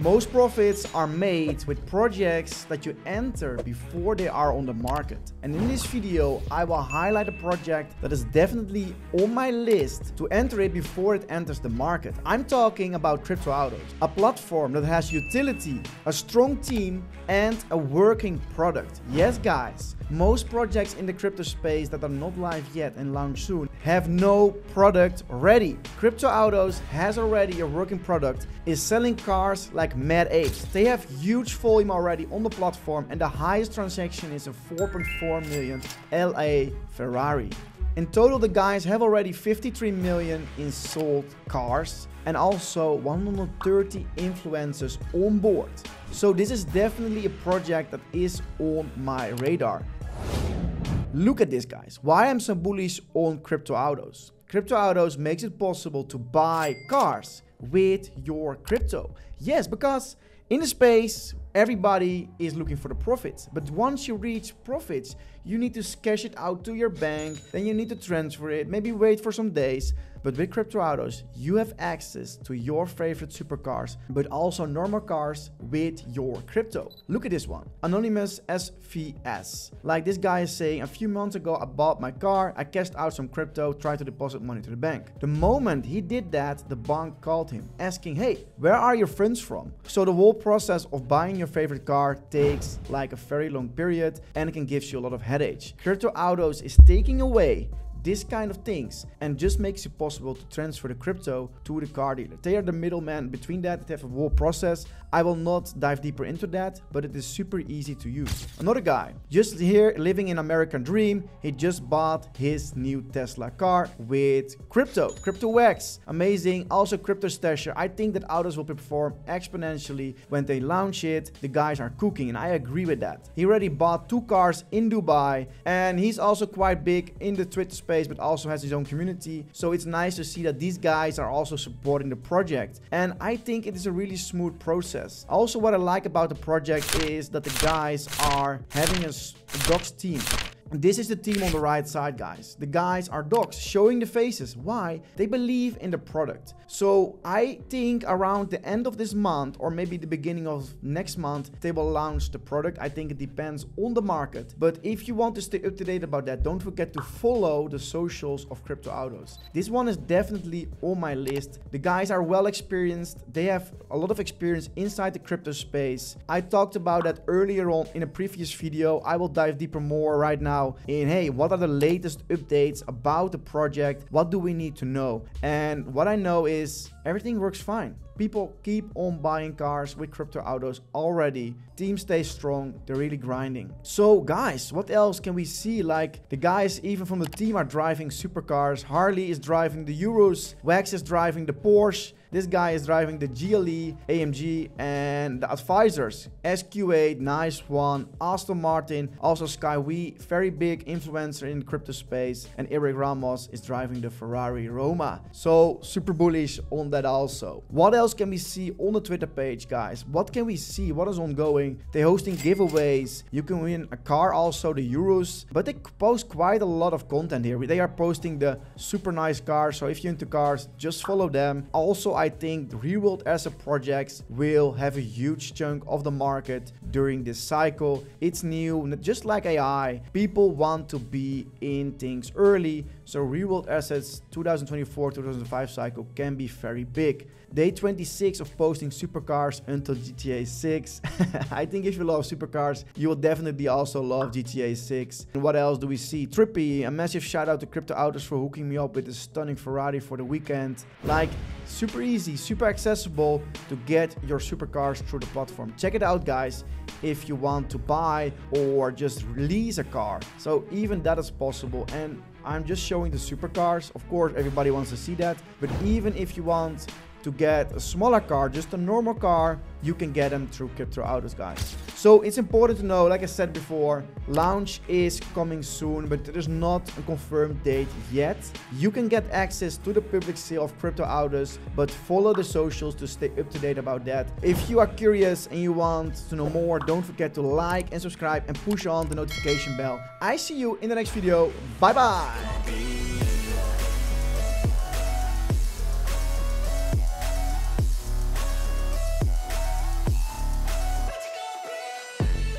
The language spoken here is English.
Most profits are made with projects that you enter before they are on the market. And in this video, I will highlight a project that is definitely on my list to enter it before it enters the market. I'm talking about Crypto Autos, a platform that has utility, a strong team, and a working product. Yes, guys, most projects in the crypto space that are not live yet and launch soon have no product ready. Crypto Autos has already a working product, is selling cars like Mad Apes. They have huge volume already on the platform, and the highest transaction is a 4.4 million LA Ferrari. In total, the guys have already 53 million in sold cars and also 130 influencers on board. So this is definitely a project that is on my radar. Look at this, guys. Why I'm so bullish on Crypto Autos. Crypto Autos makes it possible to buy cars with your crypto. Yes, because in the space, everybody is looking for the profits. But once you reach profits, you need to cash it out to your bank, then you need to transfer it, maybe wait for some days. But with Crypto Autos, you have access to your favorite supercars, but also normal cars with your crypto. Look at this one, Anonymous SVS. Like this guy is saying, a few months ago, I bought my car, I cashed out some crypto, tried to deposit money to the bank. The moment he did that, the bank called him, asking, hey, where are your funds from? So the whole process of buying your favorite car takes like a very long period, and it can give you a lot of headaches. Crypto Autos is taking away this kind of things and just makes it possible to transfer the crypto to the car dealer. They are the middleman between that. They have a whole process. I will not dive deeper into that, but it is super easy to use. Another guy just here living an American dream. He just bought his new Tesla car with crypto, CryptoX. Amazing. Also Crypto Stasher. I think that Autos will perform exponentially when they launch it. The guys are cooking, and I agree with that. He already bought two cars in Dubai, and he's also quite big in the Twitter space, but also has his own community. So it's nice to see that these guys are also supporting the project. And I think it is a really smooth process. Also, what I like about the project is that the guys are having a docs team. This is the team on the right side, guys. The guys are docs, showing the faces. Why? They believe in the product. So I think around the end of this month, or maybe the beginning of next month, they will launch the product. I think it depends on the market. But if you want to stay up to date about that, don't forget to follow the socials of Crypto Autos. This one is definitely on my list. The guys are well experienced. They have a lot of experience inside the crypto space. I talked about that earlier on in a previous video. I will dive deeper more right now in, hey, what are the latest updates about the project? What do we need to know? And what I know is everything works fine. People keep on buying cars with Crypto Autos already. Team stays strong. They're really grinding. So guys, what else can we see? Like the guys even from the team are driving supercars. Harley is driving the Urus. Wax is driving the Porsche. This guy is driving the GLE, AMG, and the advisors. SQ8, nice one. Aston Martin, also Skywee, very big influencer in crypto space. And Eric Ramos is driving the Ferrari Roma. So super bullish on that also. What else can we see on the Twitter page, guys? What can we see? What is ongoing? They're hosting giveaways. You can win a car also, the Euros. But they post quite a lot of content here. They are posting the super nice cars. So if you're into cars, just follow them. Also, I think real world asset projects will have a huge chunk of the market during this cycle. It's new, just like AI. People want to be in things early. So real world assets 2024-2025 cycle can be very big. Day 26 of posting supercars until GTA 6. I think if you love supercars, you will definitely also love GTA 6. And what else do we see? Trippy, a massive shout out to Crypto Autos for hooking me up with a stunning Ferrari for the weekend. Like, super easy, super accessible to get your supercars through the platform. Check it out, guys, if you want to buy or just lease a car. So even that is possible. And I'm just showing the supercars. Of course, everybody wants to see that. But even if you want to get a smaller car, just a normal car, you can get them through Crypto Autos, guys. So it's important to know, like I said before, launch is coming soon, but there is not a confirmed date yet. You can get access to the public sale of Crypto Autos, but follow the socials to stay up to date about that. If you are curious and you want to know more, don't forget to like and subscribe and push on the notification bell. I see you in the next video. Bye bye.